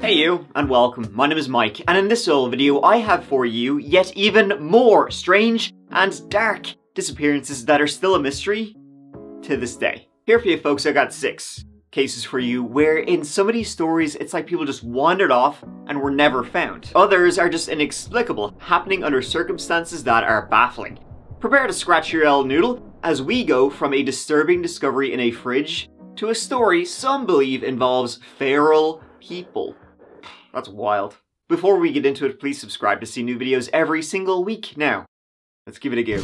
Hey you, and welcome. My name is Mike, and in this solo video I have for you yet even more strange and dark disappearances that are still a mystery to this day. Here for you folks, I got 6 cases for you where in some of these stories it's like people just wandered off and were never found. Others are just inexplicable, happening under circumstances that are baffling. Prepare to scratch your old noodle as we go from a disturbing discovery in a fridge to a story some believe involves feral people. That's wild. Before we get into it, please subscribe to see new videos every single week. Now, let's give it a go.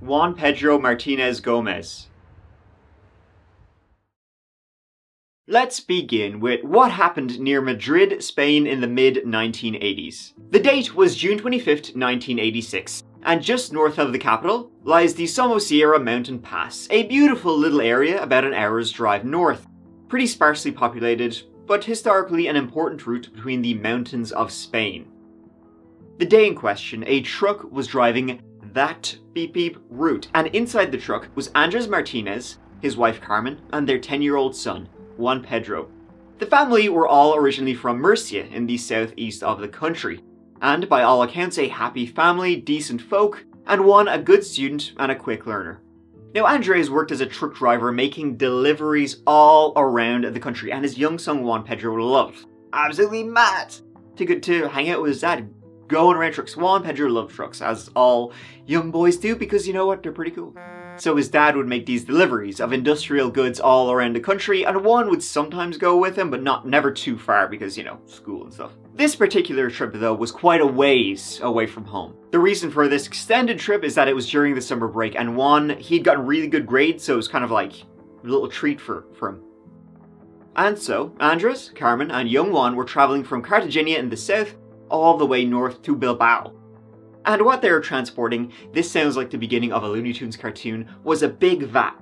Juan Pedro Martinez Gomez. Let's begin with what happened near Madrid, Spain in the mid-1980s. The date was June 25th, 1986, and just north of the capital lies the Somosierra Mountain Pass, a beautiful little area about an hour's drive north. Pretty sparsely populated, but historically an important route between the mountains of Spain. The day in question, a truck was driving that beep beep route, and inside the truck was Andres Martinez, his wife Carmen, and their 10-year-old son, Juan Pedro. The family were all originally from Murcia in the southeast of the country, and by all accounts a happy family, decent folk, and one a good student and a quick learner. Now Andres worked as a truck driver making deliveries all around the country, and his young son Juan Pedro loved, absolutely mad, to hang out with his dad going around trucks. Juan Pedro loved trucks, as all young boys do, because you know what, they're pretty cool. So his dad would make these deliveries of industrial goods all around the country, and Juan would sometimes go with him, but never too far because, you know, school and stuff. This particular trip though was quite a ways away from home. The reason for this extended trip is that it was during the summer break, and Juan, he'd gotten really good grades, so it was kind of like a little treat for him. And so, Andres, Carmen, and young Juan were traveling from Cartagena in the south all the way north to Bilbao. And what they were transporting, this sounds like the beginning of a Looney Tunes cartoon, was a big vat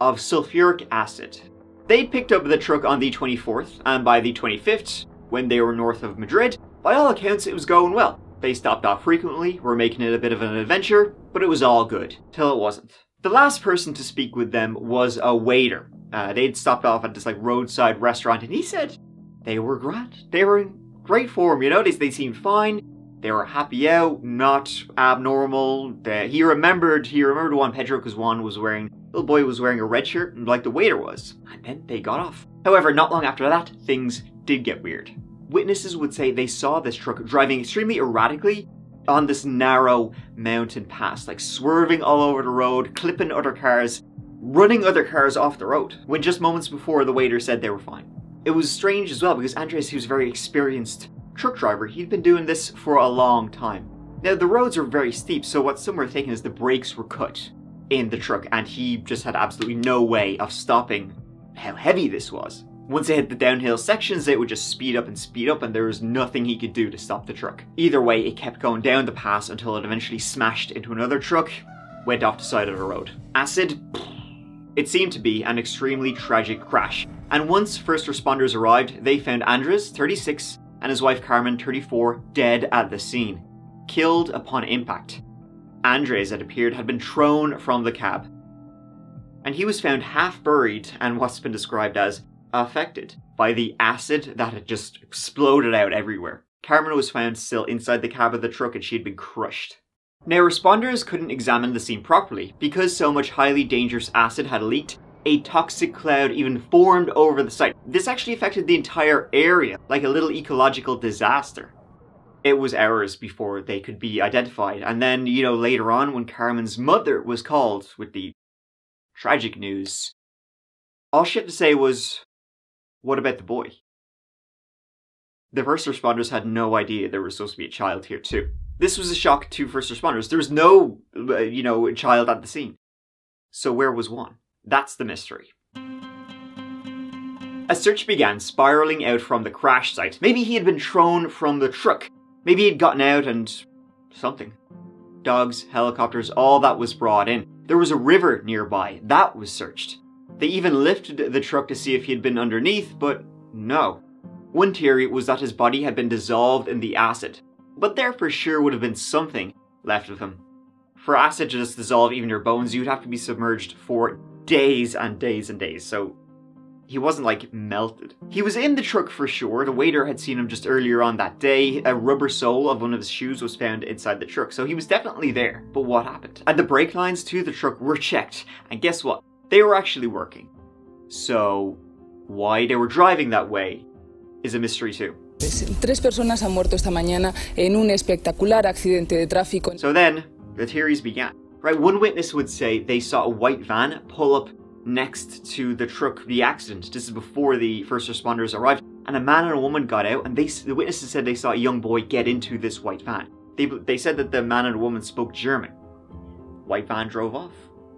of sulfuric acid. They picked up the truck on the 24th, and by the 25th, when they were north of Madrid, by all accounts it was going well. They stopped off frequently, were making it a bit of an adventure, but it was all good, till it wasn't. The last person to speak with them was a waiter. They'd stopped off at this like roadside restaurant, and he said they were grand. They were in great form, you know, they seemed fine. They were happy out, not abnormal. He remembered Juan Pedro because Juan was wearing, little boy was wearing a red shirt, like the waiter was. And then they got off. However, not long after that, things did get weird. Witnesses would say they saw this truck driving extremely erratically on this narrow mountain pass, like swerving all over the road, clipping other cars, running other cars off the road, when just moments before the waiter said they were fine. It was strange as well because Andres, he was very experienced truck driver, he'd been doing this for a long time. Now the roads are very steep, so what some were thinking is the brakes were cut in the truck and he just had absolutely no way of stopping how heavy this was. Once it hit the downhill sections, it would just speed up and there was nothing he could do to stop the truck. Either way, it kept going down the pass until it eventually smashed into another truck, went off the side of the road. Acid, it seemed to be an extremely tragic crash. And once first responders arrived, they found Andres, 36, and his wife Carmen, 34, dead at the scene, killed upon impact. Andres, it appeared, had been thrown from the cab, and he was found half buried and what's been described as affected by the acid that had just exploded out everywhere. Carmen was found still inside the cab of the truck and she'd been crushed. Now responders couldn't examine the scene properly because so much highly dangerous acid had leaked. A toxic cloud even formed over the site. This actually affected the entire area, like a little ecological disaster. It was hours before they could be identified, and then, you know, later on when Carmen's mother was called with the tragic news, all she had to say was, "What about the boy?" The first responders had no idea there was supposed to be a child here too. This was a shock to first responders. There was no, you know, child at the scene. So where was Juan? That's the mystery. A search began spiraling out from the crash site. Maybe he had been thrown from the truck. Maybe he'd gotten out and something. Dogs, helicopters, all that was brought in. There was a river nearby. That was searched. They even lifted the truck to see if he had been underneath, but no. One theory was that his body had been dissolved in the acid, but there for sure would have been something left of him. For acid to just dissolve even your bones, you'd have to be submerged for days and days and days, so he wasn't like melted. He was in the truck for sure. The waiter had seen him just earlier on that day. A rubber sole of one of his shoes was found inside the truck, so he was definitely there. But what happened? And the brake lines to the truck were checked, and guess what? They were actually working. So why they were driving that way is a mystery too. Tres personas han muerto esta mañana en un espectacular accidente de tráfico. So then, the theories began. Right, one witness would say they saw a white van pull up next to the truck, the accident. This is before the first responders arrived. And a man and a woman got out, and the witnesses said they saw a young boy get into this white van. They said that the man and a woman spoke German. White van drove off.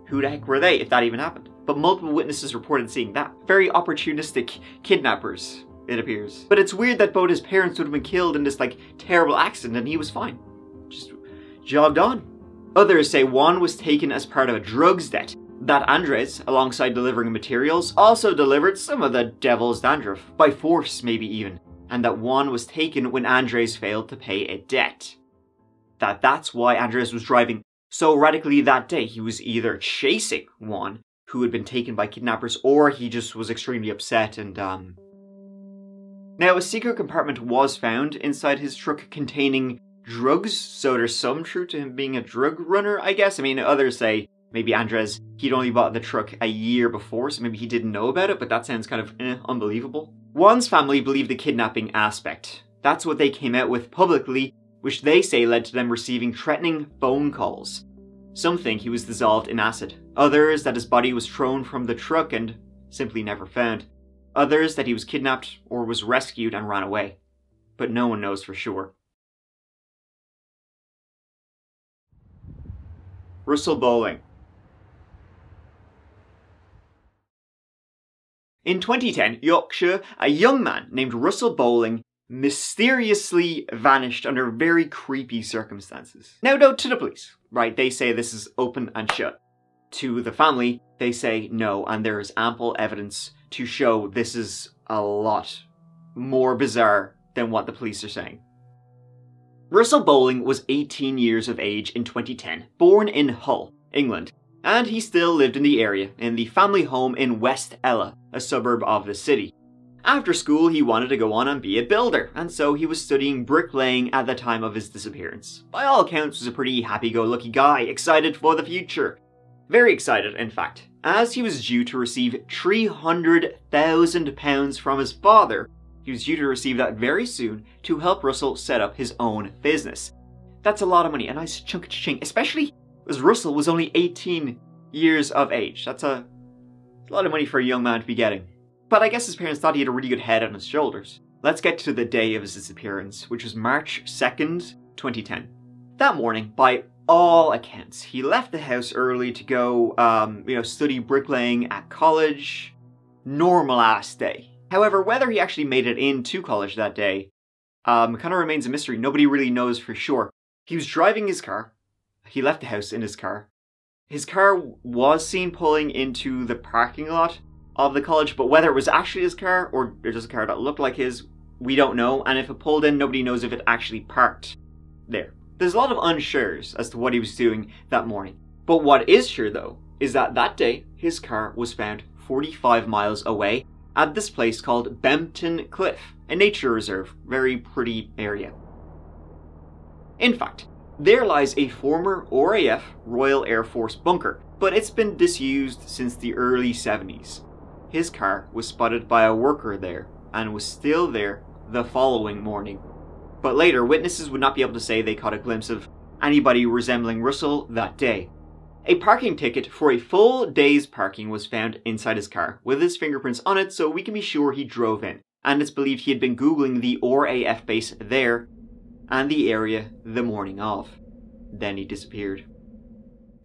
Who the heck were they, if that even happened? But multiple witnesses reported seeing that. Very opportunistic kidnappers, it appears. But it's weird that both his parents would have been killed in this, like, terrible accident, and he was fine. Just jogged on. Others say Juan was taken as part of a drugs debt that Andres, alongside delivering materials, also delivered some of the devil's dandruff, by force maybe even, and that Juan was taken when Andres failed to pay a debt. That's why Andres was driving so radically that day. He was either chasing Juan, who had been taken by kidnappers, or he just was extremely upset and, Now, a secret compartment was found inside his truck containing drugs, so there's some truth to him being a drug runner, I guess. I mean, others say maybe Andres, he'd only bought the truck a year before, so maybe he didn't know about it, but that sounds kind of unbelievable. Juan's family believed the kidnapping aspect. That's what they came out with publicly, which they say led to them receiving threatening phone calls. Some think he was dissolved in acid. Others that his body was thrown from the truck and simply never found. Others that he was kidnapped or was rescued and ran away. But no one knows for sure. Russell Bohling. In 2010, Yorkshire, a young man named Russell Bohling mysteriously vanished under very creepy circumstances. Now, no, to the police, right? They say this is open and shut. To the family, they say no, and there is ample evidence to show this is a lot more bizarre than what the police are saying. Russell Bohling was 18 years of age in 2010, born in Hull, England, and he still lived in the area, in the family home in West Ella, a suburb of the city. After school, he wanted to go on and be a builder, and so he was studying bricklaying at the time of his disappearance. By all accounts, he was a pretty happy-go-lucky guy, excited for the future. Very excited, in fact, as he was due to receive £300,000 from his father. He was due to receive that very soon to help Russell set up his own business. That's a lot of money, a nice chunk of change, especially as Russell was only 18 years of age. That's a lot of money for a young man to be getting. But I guess his parents thought he had a really good head on his shoulders. Let's get to the day of his disappearance, which was March 2nd, 2010. That morning, by all accounts, he left the house early to go, study bricklaying at college. Normal ass day. However, whether he actually made it into college that day kind of remains a mystery. Nobody really knows for sure. He was driving his car. He left the house in his car. His car was seen pulling into the parking lot of the college, but whether it was actually his car or just a car that looked like his, we don't know. And if it pulled in, nobody knows if it actually parked there. There's a lot of unsures as to what he was doing that morning. But what is sure, though, is that that day, his car was found 45 miles away at this place called Bempton Cliff, a nature reserve, very pretty area. In fact, there lies a former RAF Royal Air Force bunker, but it's been disused since the early 70s. His car was spotted by a worker there and was still there the following morning. But later, witnesses would not be able to say they caught a glimpse of anybody resembling Russell that day. A parking ticket for a full day's parking was found inside his car, with his fingerprints on it, so we can be sure he drove in. And it's believed he had been Googling the RAF base there and the area the morning of. Then he disappeared.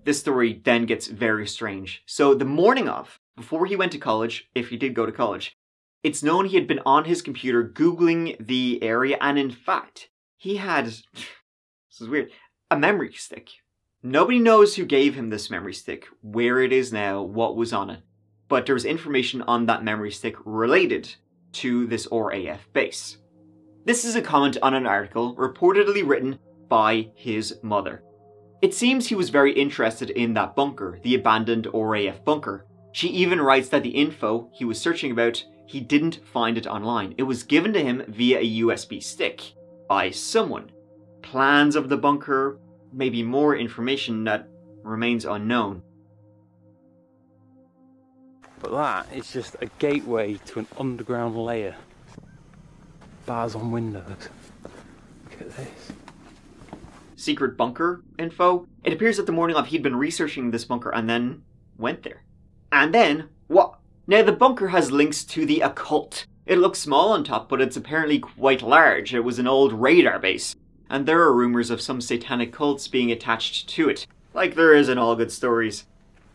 This story then gets very strange. So the morning of, before he went to college, if he did go to college, it's known he had been on his computer Googling the area, and in fact, he had, this is weird, a memory stick. Nobody knows who gave him this memory stick, where it is now, what was on it, but there was information on that memory stick related to this RAF base. This is a comment on an article reportedly written by his mother. It seems he was very interested in that bunker, the abandoned RAF bunker. She even writes that the info he was searching about, he didn't find it online. It was given to him via a USB stick by someone. Plans of the bunker, maybe more information that remains unknown. But that is just a gateway to an underground layer. Bars on windows. Look at this. Secret bunker info? It appears that the morning of he'd been researching this bunker and then went there. And then, what? Now the bunker has links to the occult. It looks small on top, but it's apparently quite large. It was an old radar base. And there are rumors of some satanic cults being attached to it. Like there is in all good stories.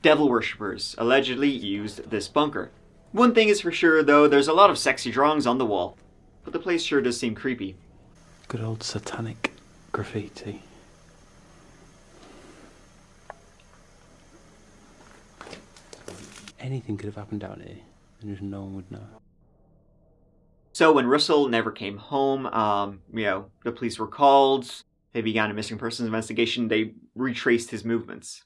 Devil worshippers allegedly used this bunker. One thing is for sure though, there's a lot of sexy drawings on the wall. But the place sure does seem creepy. Good old satanic graffiti. Anything could have happened out here and just no one would know. So when Russell never came home, the police were called. They began a missing persons investigation. They retraced his movements.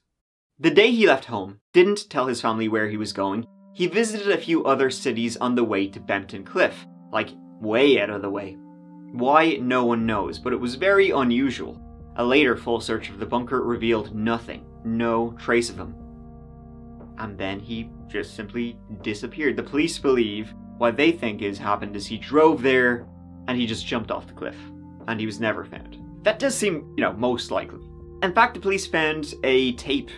The day he left home, didn't tell his family where he was going. He visited a few other cities on the way to Bempton Cliff, like way out of the way. Why, no one knows, but it was very unusual. A later full search of the bunker revealed nothing, no trace of him. And then he just simply disappeared. The police believe what they think is happened is he drove there and he just jumped off the cliff and he was never found. That does seem, most likely. In fact, the police found a tape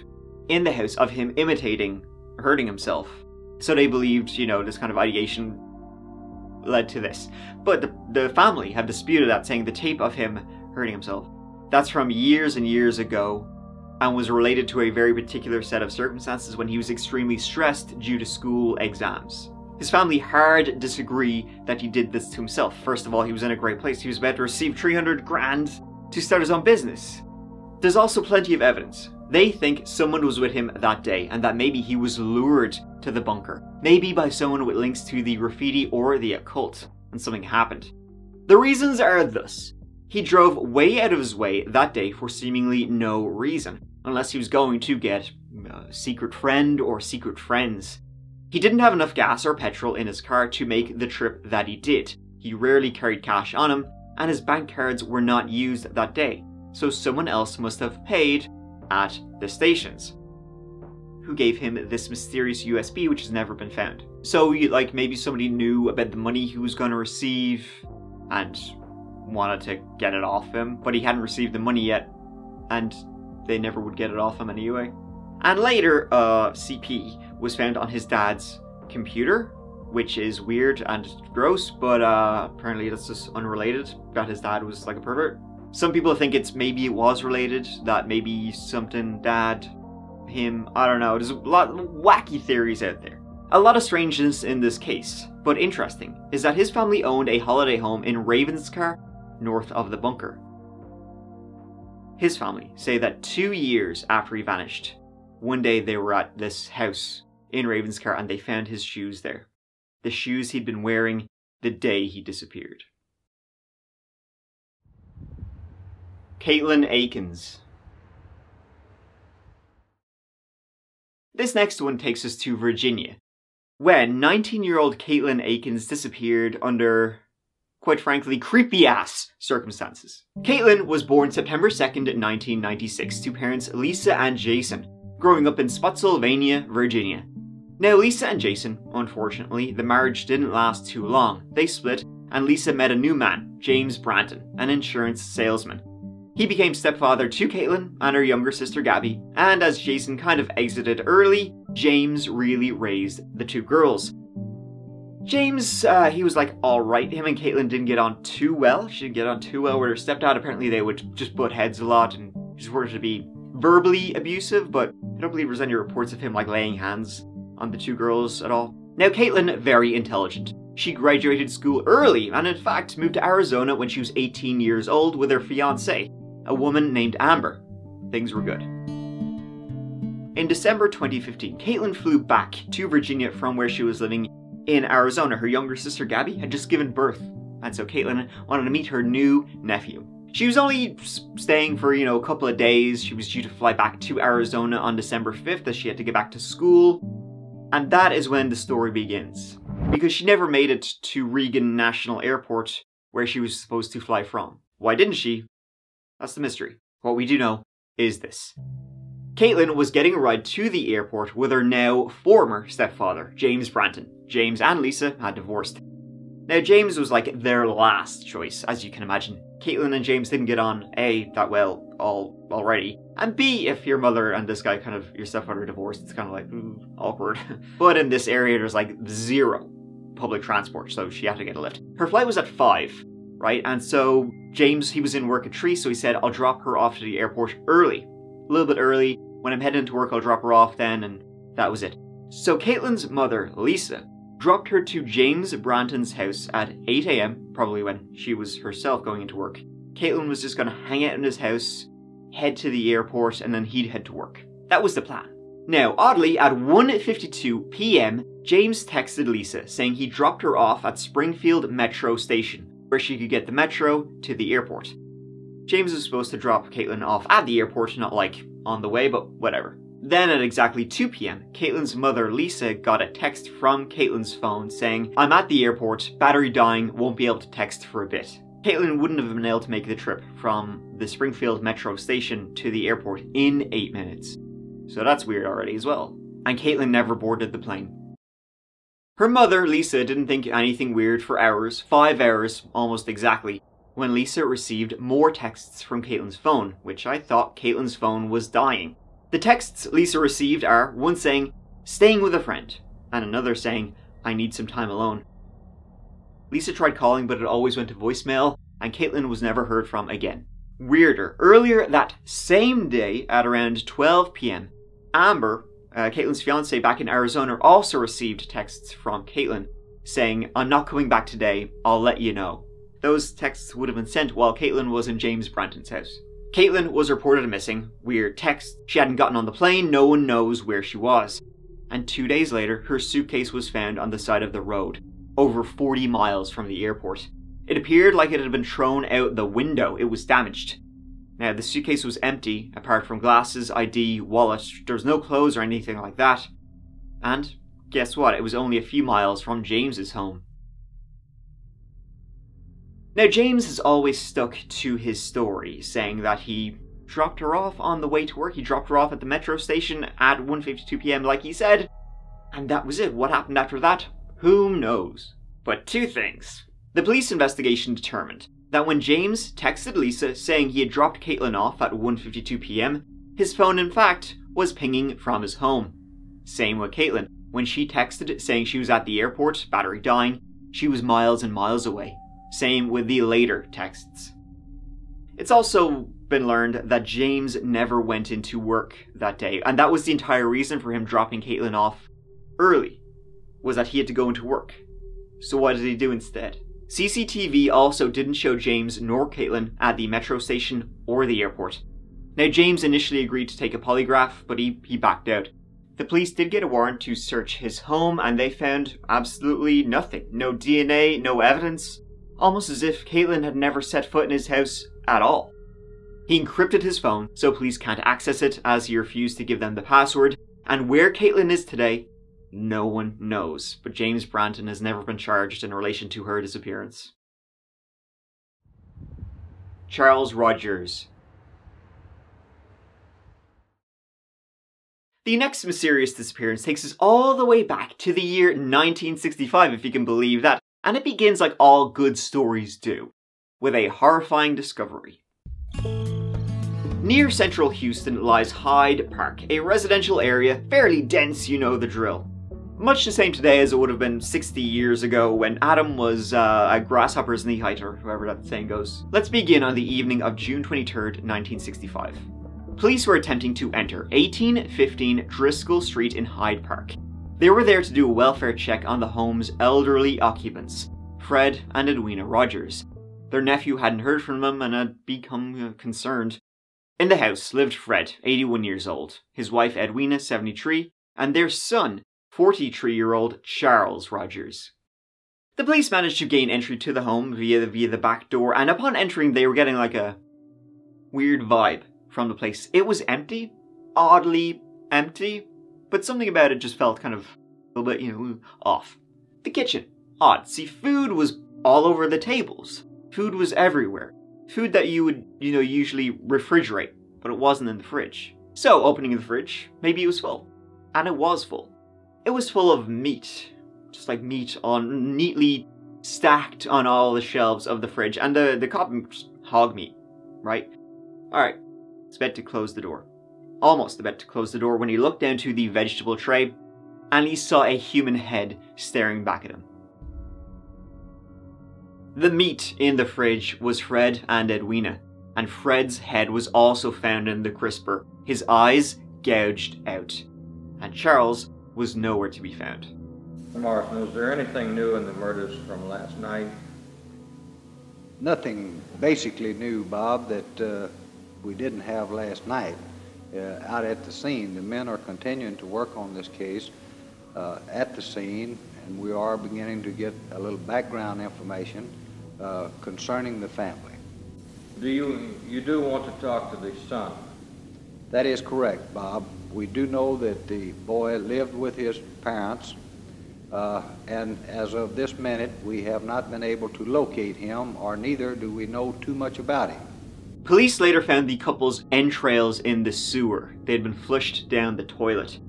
in the house of him imitating hurting himself. So they believed, this kind of ideation led to this. But the family have disputed that, saying the tape of him hurting himself, that's from years and years ago and was related to a very particular set of circumstances when he was extremely stressed due to school exams. His family hard disagree that he did this to himself. First of all, he was in a great place. He was about to receive 300 grand to start his own business. There's also plenty of evidence. They think someone was with him that day and that maybe he was lured to the bunker, maybe by someone with links to the graffiti or the occult, and something happened. The reasons are thus. He drove way out of his way that day for seemingly no reason, unless he was going to get a secret friend or secret friends. He didn't have enough gas or petrol in his car to make the trip that he did. He rarely carried cash on him, and his bank cards were not used that day, so someone else must have paid at the stations. Who gave him this mysterious USB which has never been found. So, like, maybe somebody knew about the money he was going to receive and wanted to get it off him, but he hadn't received the money yet and they never would get it off him anyway. And later, CP was found on his dad's computer, which is weird and gross, but apparently that's just unrelated, that his dad was like a pervert. Some people think it was related, that maybe something dad, him, I don't know. There's a lot of wacky theories out there. A lot of strangeness in this case, but interesting, is that his family owned a holiday home in Ravenscar, north of the bunker. His family say that 2 years after he vanished, one day they were at this house in Ravenscar and they found his shoes there. The shoes he'd been wearing the day he disappeared. Katelin Akens. This next one takes us to Virginia, when 19-year-old Katelin Akens disappeared under, quite frankly, creepy-ass circumstances. Katelin was born September 2nd, 1996 to parents Lisa and Jason, growing up in Spotsylvania, Virginia. Now Lisa and Jason, unfortunately, the marriage didn't last too long. They split and Lisa met a new man, James Branton, an insurance salesman. He became stepfather to Katelin and her younger sister Gabby, and as Jason kind of exited early, James really raised the two girls. James, he was like alright. Him and Katelin didn't get on too well. She didn't get on too well with her stepdad. Apparently they would just butt heads a lot and just wanted to be verbally abusive, but I don't believe there's any reports of him like laying hands on the two girls at all. Now Katelin, very intelligent. She graduated school early and in fact moved to Arizona when she was 18 years old with her fiance, a woman named Amber. Things were good. In December 2015, Katelin flew back to Virginia from where she was living in Arizona. Her younger sister, Gabby, had just given birth, and so Katelin wanted to meet her new nephew. She was only staying for, a couple of days. She was due to fly back to Arizona on December 5th as she had to get back to school. And that is when the story begins, because she never made it to Reagan National Airport, where she was supposed to fly from. Why didn't she? That's the mystery. What we do know is this. Katelin was getting a ride to the airport with her now former stepfather, James Branton. James and Lisa had divorced. Now, James was like their last choice, as you can imagine. Katelin and James didn't get on, A, that well already, and B, if your mother and this guy your stepfather divorced, it's kind of like, awkward. But in this area, there's like zero public transport, so she had to get a lift. Her flight was at 5, right? And so James, he was in work at 3, so he said, I'll drop her off to the airport early, a little bit early. When I'm heading to work, I'll drop her off then, and that was it. So Katelin's mother, Lisa, dropped her to James Branton's house at 8 a.m, probably when she was herself going into work. Katelin was just going to hang out in his house, head to the airport, and then he'd head to work. That was the plan. Now, oddly, at 1:52 p.m, James texted Lisa, saying he dropped her off at Springfield Metro Station, where she could get the metro to the airport. James was supposed to drop Katelin off at the airport, not like on the way, but whatever. Then at exactly 2 p.m., Katelin's mother, Lisa, got a text from Katelin's phone saying, I'm at the airport, battery dying, won't be able to text for a bit. Katelin wouldn't have been able to make the trip from the Springfield Metro Station to the airport in 8 minutes. So that's weird already as well. And Katelin never boarded the plane. Her mother, Lisa, didn't think anything weird for hours, 5 hours almost exactly, when Lisa received more texts from Katelin's phone, which I thought Katelin's phone was dying. The texts Lisa received are one saying, staying with a friend, and another saying, I need some time alone. Lisa tried calling, but it always went to voicemail, and Katelin was never heard from again. Weirder, earlier that same day at around 12 p.m, Amber, Katelin's fiance back in Arizona, also received texts from Katelin saying, I'm not coming back today, I'll let you know. Those texts would have been sent while Katelin was in James Branton's house. Katelin was reported missing, weird text, she hadn't gotten on the plane, no one knows where she was. And 2 days later, her suitcase was found on the side of the road, over 40 miles from the airport. It appeared like it had been thrown out the window, it was damaged. Now, the suitcase was empty, apart from glasses, ID, wallet, there was no clothes or anything like that. And guess what, it was only a few miles from James's home. Now, James has always stuck to his story, saying that he dropped her off on the way to work. He dropped her off at the metro station at 1:52 p.m. like he said, and that was it. What happened after that? Who knows? But two things. The police investigation determined that when James texted Lisa saying he had dropped Katelin off at 1:52 p.m, his phone, in fact, was pinging from his home. Same with Katelin. When she texted saying she was at the airport, battery dying, she was miles and miles away. Same with the later texts. It's also been learned that James never went into work that day, and that was the entire reason for him dropping Katelin off early, was that he had to go into work. So what did he do instead? CCTV also didn't show James nor Katelin at the metro station or the airport. Now, James initially agreed to take a polygraph, but he backed out. The police did get a warrant to search his home, and they found absolutely nothing. No DNA, no evidence. Almost as if Katelin had never set foot in his house at all. He encrypted his phone so police can't access it, as he refused to give them the password, and where Katelin is today, no one knows, but James Branton has never been charged in relation to her disappearance. Charles Rogers. The next mysterious disappearance takes us all the way back to the year 1965, if you can believe that. And it begins like all good stories do, with a horrifying discovery. Near central Houston lies Hyde Park, a residential area, fairly dense, you know the drill. Much the same today as it would have been 60 years ago when Adam was a grasshopper's knee height, or however that saying goes. Let's begin on the evening of June 23rd, 1965. Police were attempting to enter 1815 Driscoll Street in Hyde Park. They were there to do a welfare check on the home's elderly occupants, Fred and Edwina Rogers. Their nephew hadn't heard from them and had become concerned. In the house lived Fred, 81 years old, his wife Edwina, 73, and their son, 43-year-old Charles Rogers. The police managed to gain entry to the home via the back door, and upon entering they were getting like a weird vibe from the place. It was empty, oddly empty, but something about it just felt kind of a little bit, you know, off. The kitchen, odd. See, food was all over the tables. Food was everywhere. Food that you would, you know, usually refrigerate, but it wasn't in the fridge. So, opening the fridge, maybe it was full. And it was full. It was full of meat. Just like meat on, neatly stacked on all the shelves of the fridge. And the cop, hog meat, right? Alright, it's about to close the door. Almost about to close the door when he looked down to the vegetable tray and he saw a human head staring back at him. The meat in the fridge was Fred and Edwina, and Fred's head was also found in the crisper, his eyes gouged out. And Charles was nowhere to be found. Martin, is there anything new in the murders from last night? Nothing basically new, Bob, that we didn't have last night. Out at the scene, the men are continuing to work on this case at the scene, and we are beginning to get a little background information concerning the family. Do you do want to talk to the son? That is correct, Bob. We do know that the boy lived with his parents, and as of this minute, we have not been able to locate him, or neither do we know too much about him. Police later found the couple's entrails in the sewer. They had been flushed down the toilet.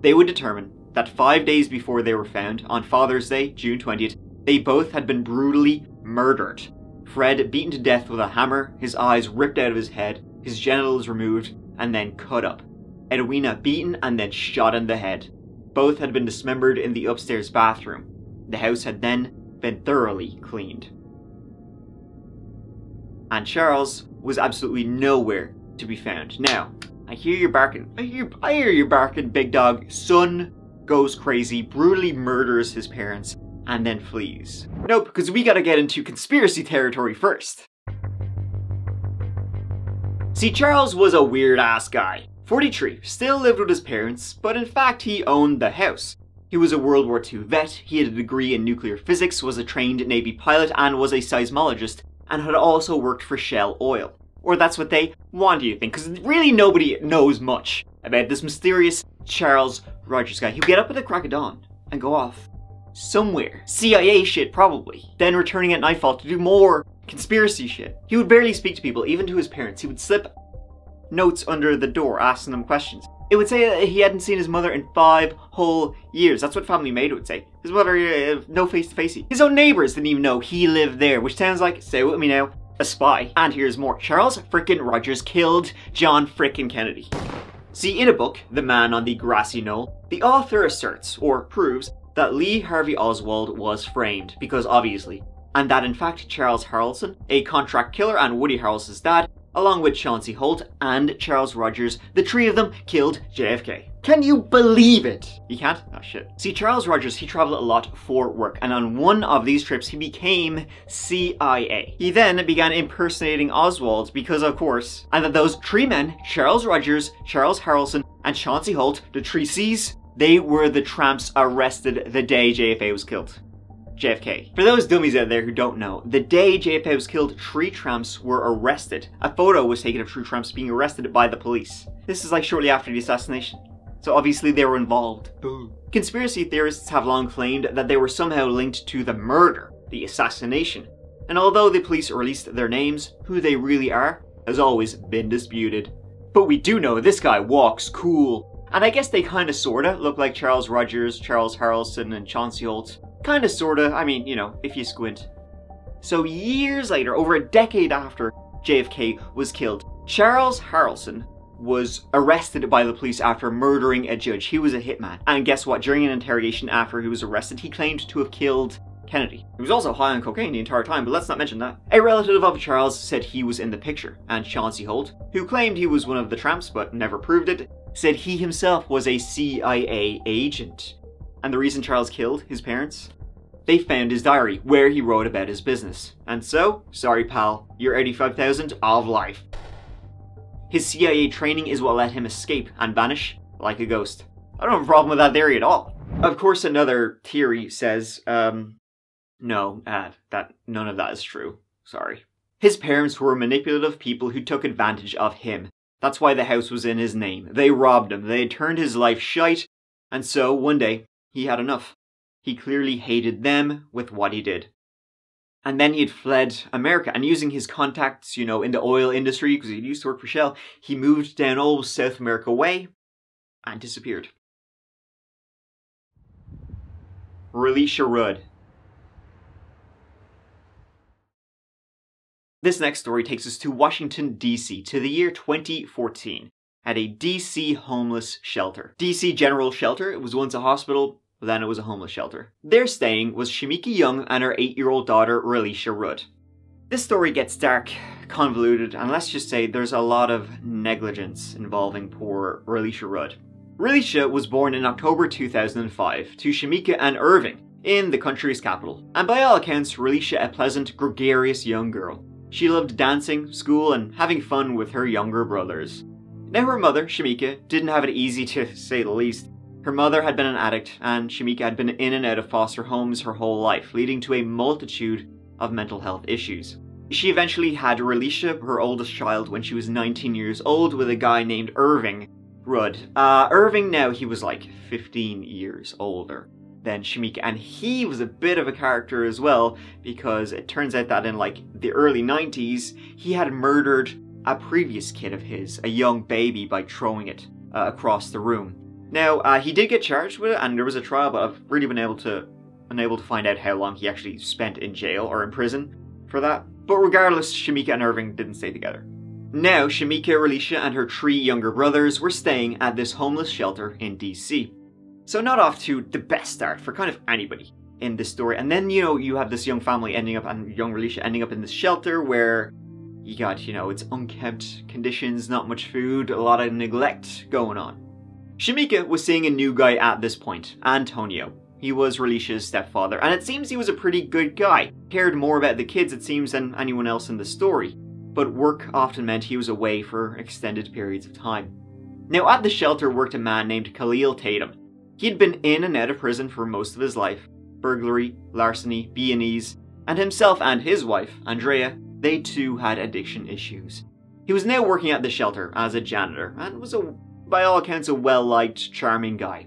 They would determine that 5 days before they were found, on Father's Day, June 20th, they both had been brutally murdered. Fred beaten to death with a hammer, his eyes ripped out of his head, his genitals removed, and then cut up. Edwina beaten and then shot in the head. Both had been dismembered in the upstairs bathroom. The house had then been thoroughly cleaned. And Charles was absolutely nowhere to be found. Now, I hear you barking. I hear you barking, big dog. Son goes crazy, brutally murders his parents, and then flees. Nope, because we gotta get into conspiracy territory first. See, Charles was a weird-ass guy. 43, still lived with his parents, but in fact he owned the house. He was a World War II vet, he had a degree in nuclear physics, was a trained Navy pilot, and was a seismologist, and had also worked for Shell Oil. Or that's what they wanted you to think, because really nobody knows much about this mysterious Charles Rogers guy. He'd get up at the crack of dawn and go off somewhere. CIA shit, probably. Then returning at nightfall to do more conspiracy shit. He would barely speak to people, even to his parents. He would slip notes under the door asking them questions. It would say that he hadn't seen his mother in 5 whole years. That's what Family Maid would say. His mother, no face-to-facey. His own neighbors didn't even know he lived there, which sounds like, say with me now, a spy. And here's more. Charles frickin' Rogers killed John frickin' Kennedy. See, in a book, The Man on the Grassy Knoll, the author asserts, or proves, that Lee Harvey Oswald was framed, because obviously, and that in fact Charles Harrelson, a contract killer and Woody Harrelson's dad, along with Chauncey Holt and Charles Rogers, the three of them killed JFK. Can you believe it? You can't? Oh shit. See, Charles Rogers, he traveled a lot for work, and on one of these trips he became CIA. He then began impersonating Oswald because of course, and that those three men, Charles Rogers, Charles Harrelson, and Chauncey Holt, the three C's, they were the tramps arrested the day JFK was killed. JFK. For those dummies out there who don't know, the day JFK was killed, 3 tramps were arrested. A photo was taken of 3 tramps being arrested by the police. This is like shortly after the assassination. So obviously they were involved. Boom. Conspiracy theorists have long claimed that they were somehow linked to the murder, the assassination. And although the police released their names, who they really are has always been disputed. But we do know this guy walks cool. And I guess they kinda sorta look like Charles Rogers, Charles Harrelson, and Chauncey Holt. Kinda sorta, I mean, you know, if you squint. So years later, over a decade after JFK was killed, Charles Harrelson was arrested by the police after murdering a judge. He was a hitman. And guess what? During an interrogation after he was arrested, he claimed to have killed Kennedy. He was also high on cocaine the entire time, but let's not mention that. A relative of Charles said he was in the picture, and Chauncey Holt, who claimed he was one of the tramps but never proved it, said he himself was a CIA agent. And the reason Charles killed his parents? They found his diary, where he wrote about his business. And so, sorry pal, you're 85,000 of life. His CIA training is what let him escape and vanish like a ghost. I don't have a problem with that theory at all. Of course, another theory says, that none of that is true. Sorry. His parents were manipulative people who took advantage of him. That's why the house was in his name. They robbed him. They had turned his life shite. And so, one day, he had enough. He clearly hated them with what he did. And then he had fled America, and using his contacts, you know, in the oil industry, because he used to work for Shell, he moved down all South America way and disappeared. Relisha Rudd. This next story takes us to Washington, D.C., to the year 2014, at a D.C. homeless shelter. D.C. General Shelter, it was once a hospital, then it was a homeless shelter. There staying was Shamika Young and her 8-year-old daughter, Relisha Rudd. This story gets dark, convoluted, and let's just say there's a lot of negligence involving poor Relisha Rudd. Relisha was born in October 2005 to Shamika and Irving in the country's capital. And by all accounts, Relisha a pleasant, gregarious young girl. She loved dancing, school, and having fun with her younger brothers. Now her mother, Shamika, didn't have it easy, to say the least. Her mother had been an addict, and Shamika had been in and out of foster homes her whole life, leading to a multitude of mental health issues. She eventually had Relisha, her oldest child, when she was 19 years old with a guy named Irving Rudd. Irving now, he was like 15 years older than Shamika, and he was a bit of a character as well, because it turns out that in like the early 90s, he had murdered a previous kid of his, a young baby, by throwing it across the room. Now, he did get charged with it, and there was a trial, but I've really been unable to find out how long he actually spent in jail or in prison for that. But regardless, Shamika and Irving didn't stay together. Now, Shamika, Relisha, and her 3 younger brothers were staying at this homeless shelter in D.C. So not off to the best start for kind of anybody in this story. And then, you know, you have this young family ending up, and young Relisha ending up in this shelter where you got, you know, it's unkempt conditions, not much food, a lot of neglect going on. Shamika was seeing a new guy at this point, Antonio. He was Relisha's stepfather, and it seems he was a pretty good guy. Cared more about the kids, it seems, than anyone else in the story. But work often meant he was away for extended periods of time. Now, at the shelter worked a man named Khalil Tatum. He'd been in and out of prison for most of his life. Burglary, larceny, B&Es, and himself and his wife, Andrea, they too had addiction issues. He was now working at the shelter as a janitor, and was by all accounts a well-liked, charming guy.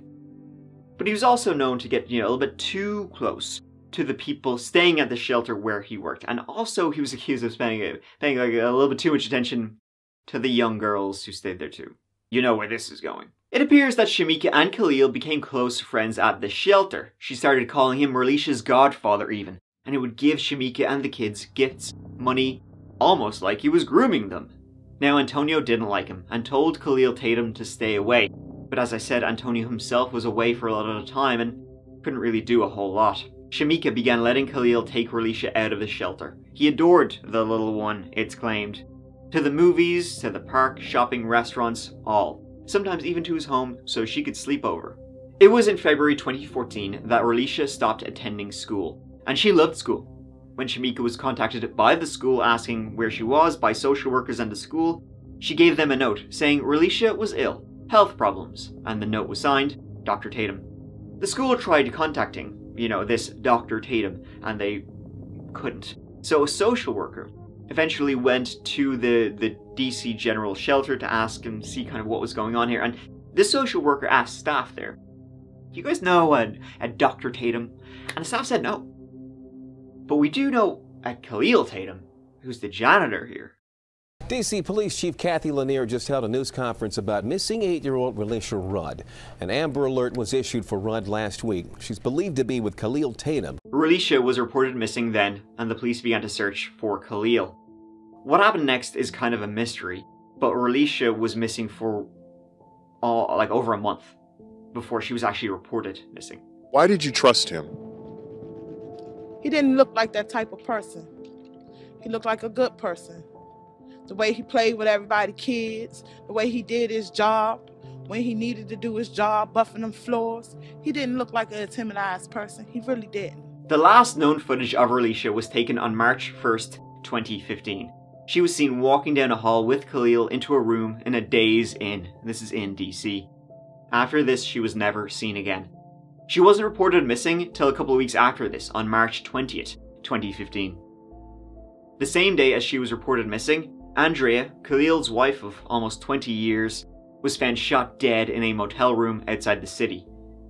But he was also known to get, you know, a little bit too close to the people staying at the shelter where he worked. And also he was accused of paying like a little bit too much attention to the young girls who stayed there too. You know where this is going. It appears that Shamika and Khalil became close friends at the shelter. She started calling him Relisha's godfather even, and it would give Shamika and the kids gifts, money, almost like he was grooming them. Now, Antonio didn't like him and told Khalil Tatum to stay away, but as I said, Antonio himself was away for a lot of the time and couldn't really do a whole lot. Shamika began letting Khalil take Relisha out of the shelter. He adored the little one, it's claimed. To the movies, to the park, shopping, restaurants, all. Sometimes even to his home so she could sleep over. It was in February 2014 that Relisha stopped attending school, and she loved school. When Shamika was contacted by the school asking where she was by social workers and the school, she gave them a note saying Relisha was ill, health problems, and the note was signed, Dr. Tatum. The school tried contacting, you know, this Dr. Tatum, and they couldn't. So a social worker eventually went to the D.C. General Shelter to ask and see kind of what was going on here, and this social worker asked staff there, "Do you guys know a Dr. Tatum?" And the staff said no. But we do know a Khalil Tatum, who's the janitor here. D.C. Police Chief Kathy Lanier just held a news conference about missing 8-year-old Relisha Rudd. An Amber Alert was issued for Rudd last week. She's believed to be with Khalil Tatum. Relisha was reported missing then, and the police began to search for Khalil. What happened next is kind of a mystery, but Relisha was missing for like over a month before she was actually reported missing. Why did you trust him? He didn't look like that type of person. He looked like a good person. The way he played with everybody, kids, the way he did his job, when he needed to do his job, buffing them floors. He didn't look like an intimidated person. He really didn't. The last known footage of Relisha was taken on March 1st, 2015. She was seen walking down a hall with Khalil into a room in a Days Inn. This is in DC. After this, she was never seen again. She wasn't reported missing till a couple of weeks after this, on March 20th, 2015. The same day as she was reported missing, Andrea, Khalil's wife of almost 20 years, was found shot dead in a motel room outside the city.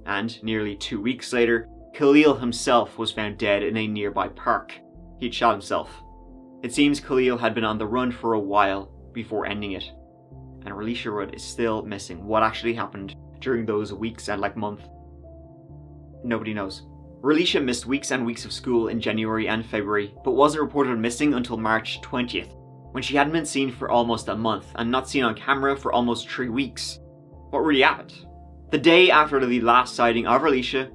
And nearly 2 weeks later, Khalil himself was found dead in a nearby park. He'd shot himself. It seems Khalil had been on the run for a while before ending it. And Relisha Rudd is still missing. What actually happened during those weeks and month? Nobody knows. Relisha missed weeks and weeks of school in January and February, but wasn't reported missing until March 20th, when she hadn't been seen for almost a month and not seen on camera for almost 3 weeks. What really happened? The day after the last sighting of Relisha,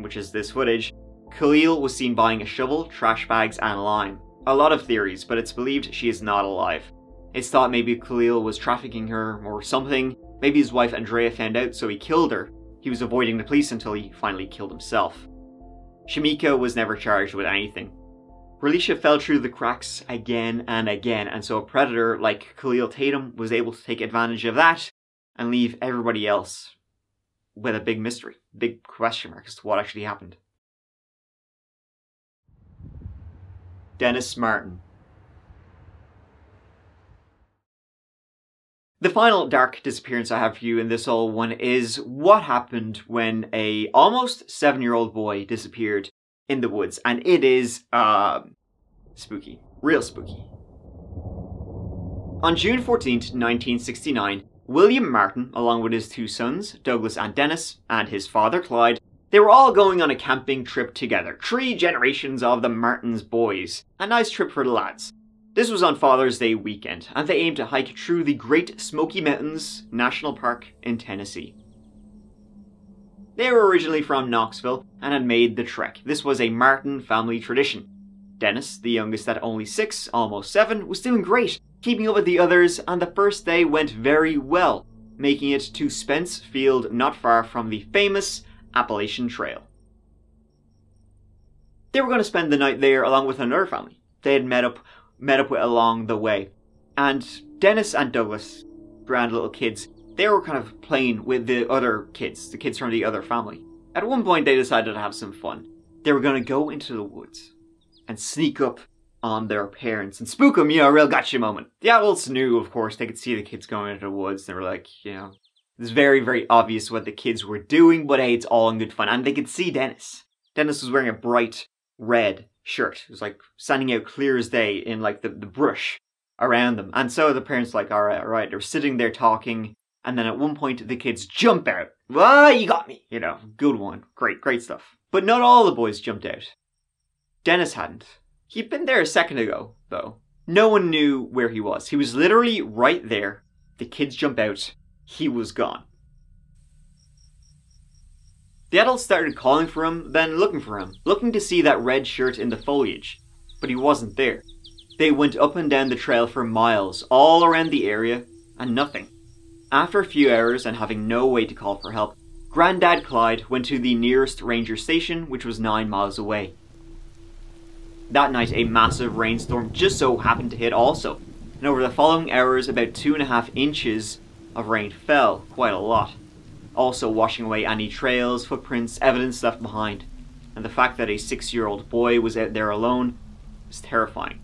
which is this footage, Khalil was seen buying a shovel, trash bags, and lime. A lot of theories, but it's believed she is not alive. It's thought maybe Khalil was trafficking her or something. Maybe his wife Andrea found out, so he killed her. He was avoiding the police until he finally killed himself. Shamika was never charged with anything. Relisha fell through the cracks again and again, and so a predator like Khalil Tatum was able to take advantage of that and leave everybody else with a big mystery, big question mark as to what actually happened. Dennis Martin. The final dark disappearance I have for you in this whole one is what happened when a almost 7-year-old boy disappeared in the woods, and it is, spooky. Real spooky. On June 14th, 1969, William Martin, along with his two sons, Douglas and Dennis, and his father, Clyde, they were all going on a camping trip together. 3 generations of the Martins boys. A nice trip for the lads. This was on Father's Day weekend, and they aimed to hike through the Great Smoky Mountains National Park in Tennessee. They were originally from Knoxville and had made the trek. This was a Martin family tradition. Dennis, the youngest at only 6, almost 7, was doing great, keeping up with the others, and the first day went very well, making it to Spence Field not far from the famous Appalachian Trail. They were going to spend the night there along with another family they had met up with along the way. And Dennis and Douglas, grand little kids, they were kind of playing with the other kids, the kids from the other family. At one point they decided to have some fun. They were going to go into the woods and sneak up on their parents and spook them, a real gotcha moment. The adults knew, of course, they could see the kids going into the woods. They were like, it's very, very obvious what the kids were doing, but hey, it's all in good fun. And they could see Dennis. Dennis was wearing a bright red shirt. It was standing out clear as day in the brush around them. And so the parents were like, all right. They were sitting there talking. And then at one point the kids jump out. Ah, you got me. Good one. Great stuff. But not all the boys jumped out. Dennis hadn't. He'd been there a second ago, though. No one knew where he was. He was literally right there. The kids jump out. He was gone. The adults started calling for him, then looking for him, looking to see that red shirt in the foliage, but he wasn't there. They went up and down the trail for miles, all around the area, and nothing. After a few hours and having no way to call for help, Granddad Clyde went to the nearest ranger station, which was 9 miles away. That night, a massive rainstorm just so happened to hit also, and over the following hours, about 2.5 inches of rain fell, quite a lot. Also washing away any trails, footprints, evidence left behind. And the fact that a 6-year-old boy was out there alone was terrifying.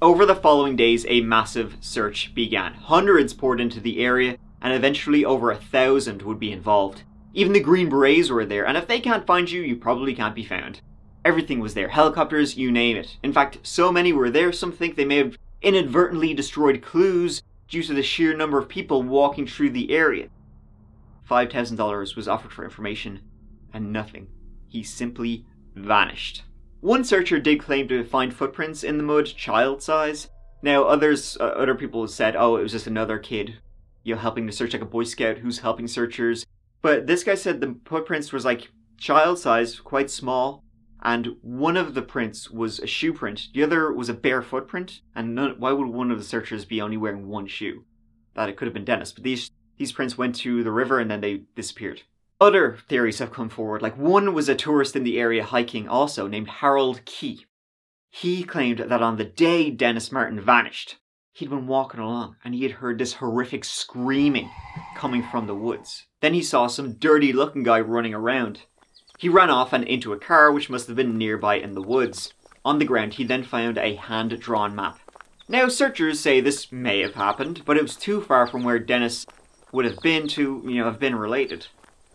Over the following days, a massive search began. Hundreds poured into the area, and eventually over 1,000 would be involved. Even the Green Berets were there, and if they can't find you, you probably can't be found. Everything was there. Helicopters, you name it. In fact, so many were there, some think they may have inadvertently destroyed clues due to the sheer number of people walking through the area. $5,000 was offered for information, and nothing. He simply vanished. One searcher did claim to find footprints in the mud, child size. Now other people said, oh, it was just another kid, helping to search like a Boy Scout who's helping searchers. But this guy said the footprints was child size, quite small, and one of the prints was a shoe print, the other was a bare footprint, and why would one of the searchers be only wearing one shoe? That it could have been Dennis, but these prints went to the river and then they disappeared. Other theories have come forward, one was a tourist in the area hiking also, named Harold Key. He claimed that on the day Dennis Martin vanished, he'd been walking along and he had heard this horrific screaming coming from the woods. Then he saw some dirty looking guy running around. He ran off and into a car which must have been nearby in the woods. On the ground he then found a hand-drawn map. Now searchers say this may have happened, but it was too far from where Dennis would have been to, have been related.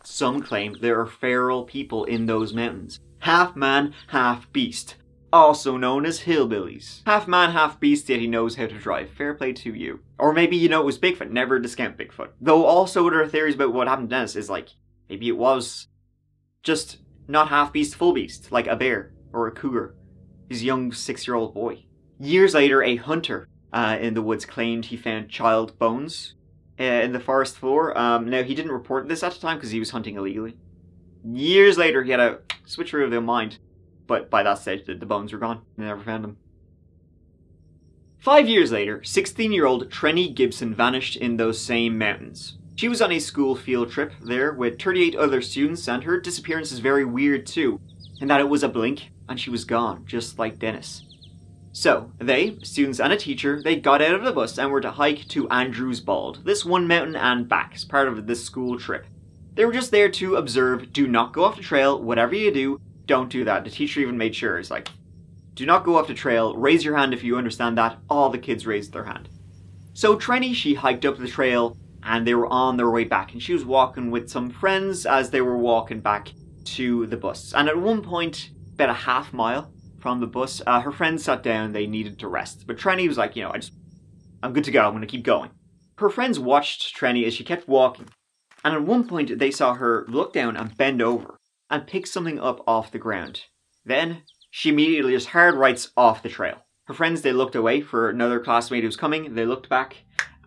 Some claim there are feral people in those mountains. Half man, half beast. Also known as hillbillies. Half man, half beast, yet he knows how to drive. Fair play to you. Or maybe, it was Bigfoot. Never discount Bigfoot. Though also there are theories about what happened to Dennis is maybe it was just not half beast, full beast. Like a bear or a cougar. His young 6-year-old boy. Years later, a hunter in the woods claimed he found child bones in the forest floor. Now, he didn't report this at the time because he was hunting illegally. Years later, he had a switcheroo of their mind. But by that stage, the bones were gone. They never found them. 5 years later, 16-year-old Trenny Gibson vanished in those same mountains. She was on a school field trip there with 38 other students, and her disappearance is very weird too, in that it was a blink and she was gone, just like Dennis. So, they, students and a teacher, they got out of the bus and were to hike to Andrews Bald, this one mountain and back, as part of this school trip. They were just there to observe, do not go off the trail, whatever you do, don't do that. The teacher even made sure, it's do not go off the trail, raise your hand if you understand that. All the kids raised their hand. So Trenny, she hiked up the trail and they were on their way back, and she was walking with some friends as they were walking back to the bus. And at one point, about a half mile from the bus, her friends sat down, they needed to rest. But Trenny was I'm good to go, I'm gonna keep going. Her friends watched Trenny as she kept walking, and at one point they saw her look down and bend over and pick something up off the ground. Then, she immediately just hard rights off the trail. Her friends, they looked away for another classmate who was coming, they looked back,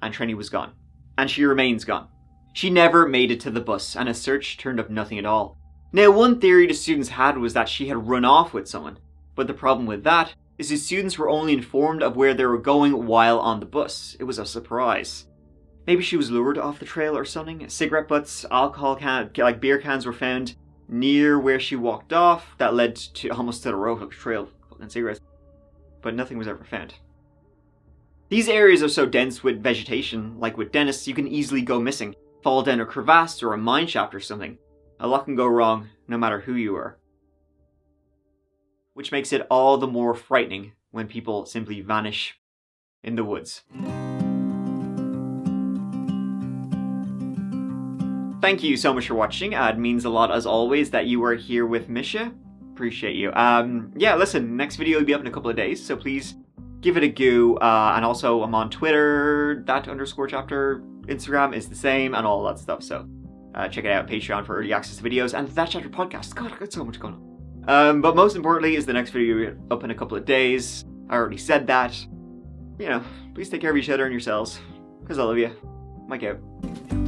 and Trenny was gone. And she remains gone. She never made it to the bus, and a search turned up nothing at all. Now, one theory the students had was that she had run off with someone, but the problem with that is the students were only informed of where they were going while on the bus. It was a surprise. Maybe she was lured off the trail or something. Cigarette butts, alcohol cans, beer cans were found near where she walked off, that led to almost to the road, like a trail and cigarettes, but nothing was ever found. These areas are so dense with vegetation, like with Dennis, you can easily go missing, fall down a crevasse or a mine shaft or something. A lot can go wrong, no matter who you are. Which makes it all the more frightening when people simply vanish in the woods. Thank you so much for watching. It means a lot, as always, that you were here with Misha. Appreciate you. Yeah, listen, next video will be up in a couple of days, so please give it a go. And also, I'm on Twitter, that_chapter, Instagram is the same, and all that stuff. So check it out, Patreon for early access to videos, and That Chapter podcast. God, I've got so much going on. But most importantly is the next video up in a couple of days. I already said that. Please take care of each other and yourselves, because I love you. Mike out.